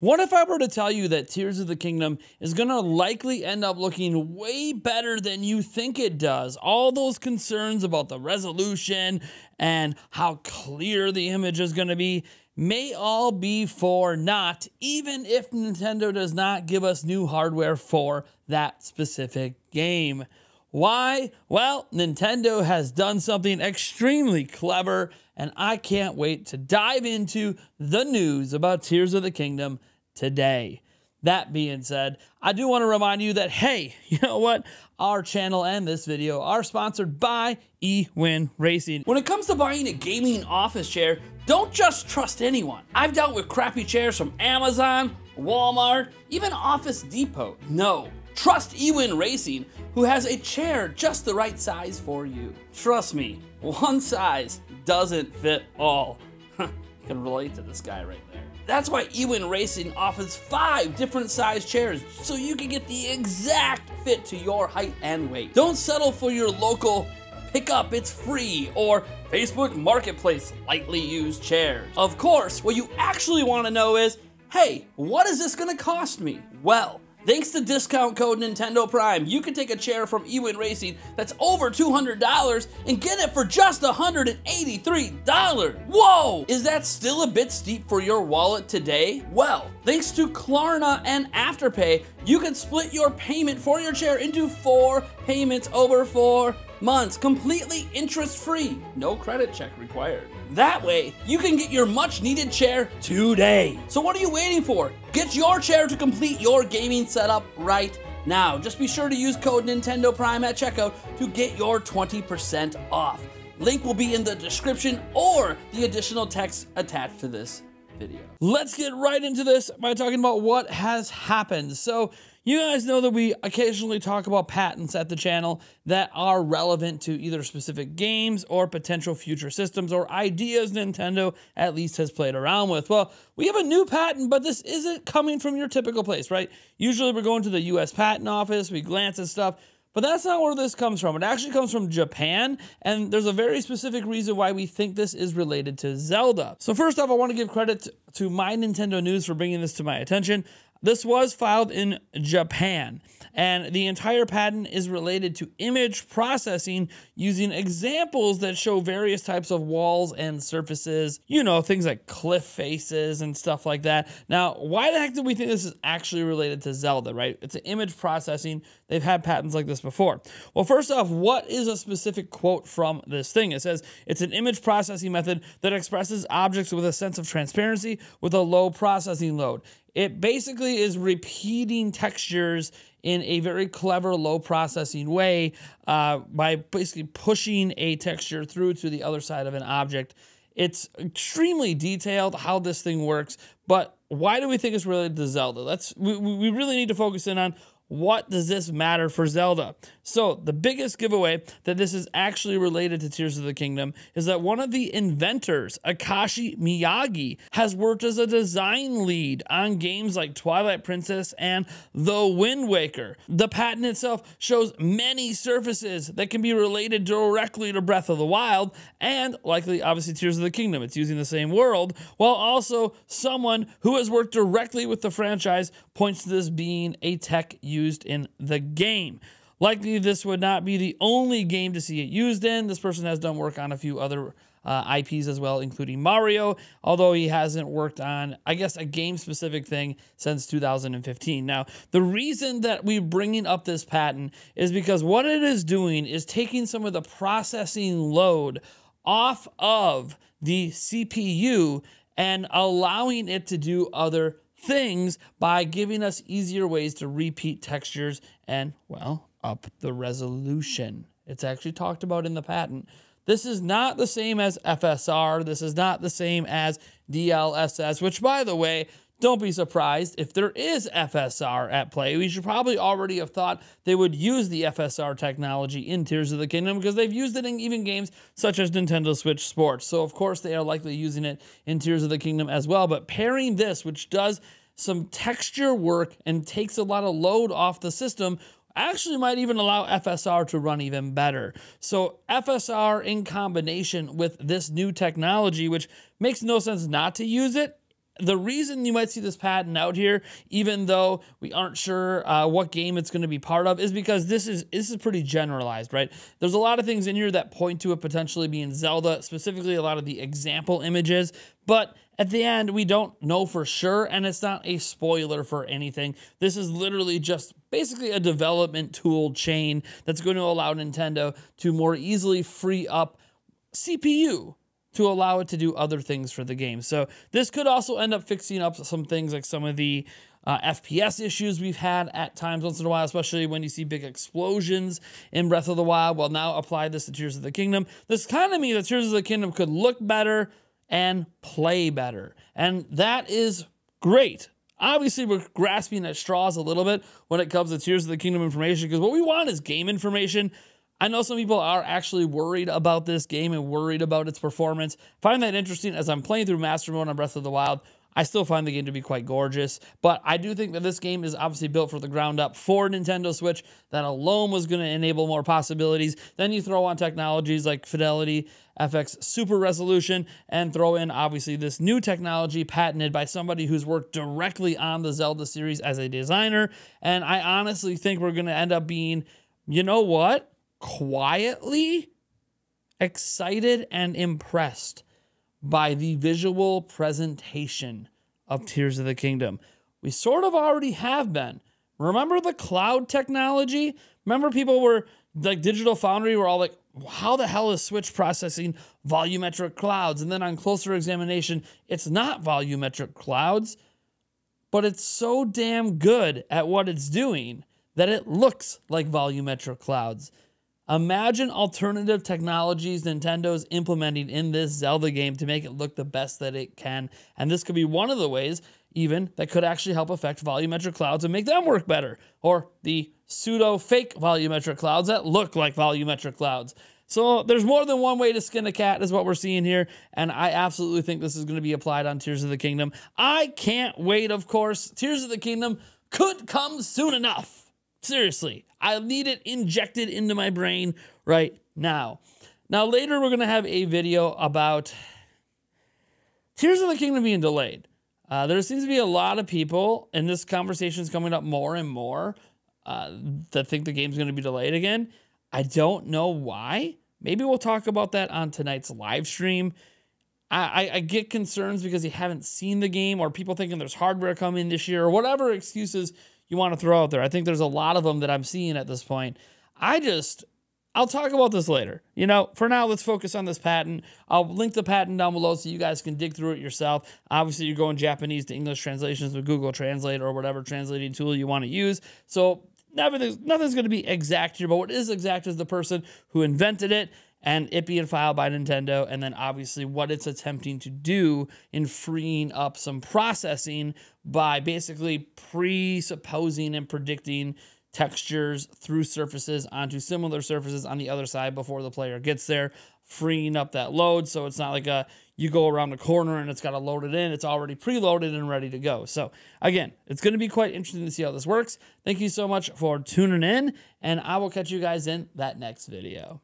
What if I were to tell you that Tears of the Kingdom is going to likely end up looking way better than you think it does? All those concerns about the resolution and how clear the image is going to be may all be for naught, even if Nintendo does not give us new hardware for that specific game. Why? Well, Nintendo has done something extremely clever, and I can't wait to dive into the news about Tears of the Kingdom today. That being said, I do want to remind you that, hey, you know what? Our channel and this video are sponsored by Ewin Racing. When it comes to buying a gaming office chair, don't just trust anyone. I've dealt with crappy chairs from Amazon, Walmart, even Office Depot. No, trust Ewin Racing, who has a chair just the right size for you. Trust me, one size doesn't fit all. You can relate to this guy right there. That's why Ewin Racing offers 5 different size chairs so you can get the exact fit to your height and weight. Don't settle for your local pick up, it's free, or Facebook Marketplace lightly used chairs. Of course, what you actually want to know is, hey, what is this going to cost me? Well, thanks to discount code Nintendo Prime, you can take a chair from Ewin Racing that's over $200 and get it for just $183. Whoa! Is that still a bit steep for your wallet today? Well, thanks to Klarna and Afterpay, you can split your payment for your chair into 4 payments over 4 months, completely interest-free. No credit check required. That way, you can get your much-needed chair today. So what are you waiting for? Get your chair to complete your gaming setup right now. Just be sure to use code Nintendo Prime at checkout to get your 20% off. Link will be in the description or the additional text attached to this video. Let's get right into this by talking about what has happened. So you guys know that we occasionally talk about patents at the channel that are relevant to either specific games or potential future systems or ideas Nintendo at least has played around with. Well, we have a new patent, but this isn't coming from your typical place, right? Usually we're going to the US Patent Office, we glance at stuff, but that's not where this comes from. It actually comes from Japan, and there's a very specific reason why we think this is related to Zelda. So first off, I want to give credit to My Nintendo News for bringing this to my attention. This was filed in Japan, and the entire patent is related to image processing using examples that show various types of walls and surfaces, you know, things like cliff faces and stuff like that. Now, why the heck do we think this is actually related to Zelda, right? It's an image processing. They've had patents like this before. Well, first off, what is a specific quote from this thing? It says, it's an image processing method that expresses objects with a sense of transparency with a low processing load. It basically is repeating textures in a very clever, low processing way by basically pushing a texture through to the other side of an object. It's extremely detailed how this thing works, but why do we think it's related to Zelda? We really need to focus in on what does this matter for Zelda? So the biggest giveaway that this is actually related to Tears of the Kingdom is that one of the inventors, Akashi Miyagi, has worked as a design lead on games like Twilight Princess and The Wind Waker. The patent itself shows many surfaces that can be related directly to Breath of the Wild and likely, obviously, Tears of the Kingdom. It's using the same world, while also someone who has worked directly with the franchise points to this being a tech used in the game. Likely this would not be the only game to see it used in. This person has done work on a few other IPs as well, including Mario, although he hasn't worked on, I guess, a game-specific thing since 2015. Now, the reason that we're bringing up this patent is because what it is doing is taking some of the processing load off of the CPU and allowing it to do other things by giving us easier ways to repeat textures and, well, up the resolution. It's actually talked about in the patent. This is not the same as FSR. This is not the same as DLSS, which, by the way, don't be surprised if there is FSR at play. We should probably already have thought they would use the FSR technology in Tears of the Kingdom because they've used it in even games such as Nintendo Switch Sports. So, of course, they are likely using it in Tears of the Kingdom as well. But pairing this, which does some texture work and takes a lot of load off the system, actually might even allow FSR to run even better. So FSR in combination with this new technology, which makes no sense not to use it, The reason you might see this patent out here, even though we aren't sure what game it's going to be part of, is because this is pretty generalized, right? There's a lot of things in here that point to it potentially being Zelda, specifically a lot of the example images, but at the end, we don't know for sure, and it's not a spoiler for anything. This is literally just basically a development tool chain that's going to allow Nintendo to more easily free up CPU to allow it to do other things for the game. So this could also end up fixing up some things like some of the FPS issues we've had at times once in a while, especially when you see big explosions in Breath of the Wild. Well, now apply this to Tears of the Kingdom. This kind of means that Tears of the Kingdom could look better and play better. And that is great. Obviously, we're grasping at straws a little bit when it comes to Tears of the Kingdom information, because what we want is game information. I know some people are actually worried about this game and worried about its performance. I find that interesting. As I'm playing through Master Mode on Breath of the Wild, I still find the game to be quite gorgeous, but I do think that this game is obviously built from the ground up for Nintendo Switch. That alone was going to enable more possibilities. Then you throw on technologies like Fidelity FX Super Resolution, and throw in obviously this new technology patented by somebody who's worked directly on the Zelda series as a designer. And I honestly think we're going to end up being, you know what? Quietly excited and impressed by the visual presentation of Tears of the Kingdom. We sort of already have been. Remember the cloud technology? Remember people were like Digital Foundry were all like, how the hell is Switch processing volumetric clouds? And then on closer examination, it's not volumetric clouds, but it's so damn good at what it's doing that it looks like volumetric clouds. Imagine alternative technologies Nintendo's implementing in this Zelda game to make it look the best that it can. And this could be one of the ways even that could actually help affect volumetric clouds and make them work better, or the pseudo fake volumetric clouds that look like volumetric clouds. So there's more than one way to skin a cat is what we're seeing here. And I absolutely think this is going to be applied on Tears of the Kingdom. I can't wait. Of course, Tears of the Kingdom could come soon enough. Seriously, I need it injected into my brain right now. Now, later we're going to have a video about Tears of the Kingdom being delayed. There seems to be a lot of people, and this conversation is coming up more and more, that think the game's going to be delayed again. I don't know why. Maybe we'll talk about that on tonight's live stream. I get concerns because you haven't seen the game, or people thinking there's hardware coming this year, or whatever excuses you want to throw out there. I think there's a lot of them that I'm seeing at this point. I'll talk about this later. You know, for now, let's focus on this patent. I'll link the patent down below so you guys can dig through it yourself. Obviously, you're going Japanese to English translations with Google Translate or whatever translating tool you want to use. So nothing's going to be exact here, but what is exact is the person who invented it and it being filed by Nintendo, and then obviously what it's attempting to do in freeing up some processing by basically presupposing and predicting textures through surfaces onto similar surfaces on the other side before the player gets there, freeing up that load. So it's not like you go around a corner and it's got to load it in. It's already preloaded and ready to go. So again, it's going to be quite interesting to see how this works. Thank you so much for tuning in, and I will catch you guys in that next video.